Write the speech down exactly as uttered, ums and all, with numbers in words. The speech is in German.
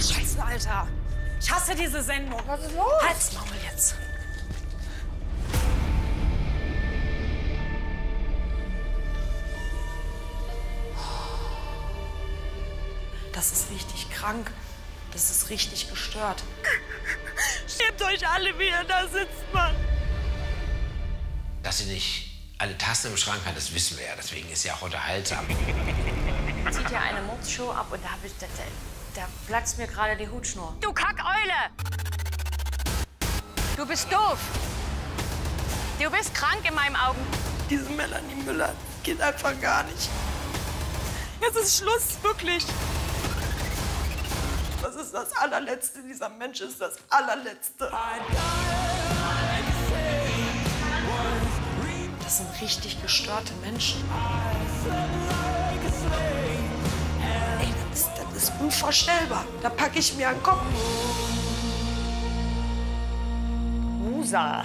Scheiße, Alter. Ich hasse diese Sendung. Was ist los? Halt's Maul jetzt. Das ist richtig krank. Das ist richtig gestört. Schämt euch alle, wie ihr da sitzt, Mann. Dass sie nicht alle Tassen im Schrank hat, das wissen wir ja. Deswegen ist sie auch unterhaltsam. Zieht ja eine Mopsshow ab und da, ich, da, da, da platzt mir gerade die Hutschnur. Du Kackeule! Du bist doof. Du bist krank in meinen Augen. Diese Melanie Müller geht einfach gar nicht. Jetzt ist Schluss, wirklich. Das ist das Allerletzte. Dieser Mensch ist das Allerletzte. Das sind richtig gestörte Menschen. Ey, das ist, das ist unvorstellbar. Da packe ich mir einen Kopf. Musa.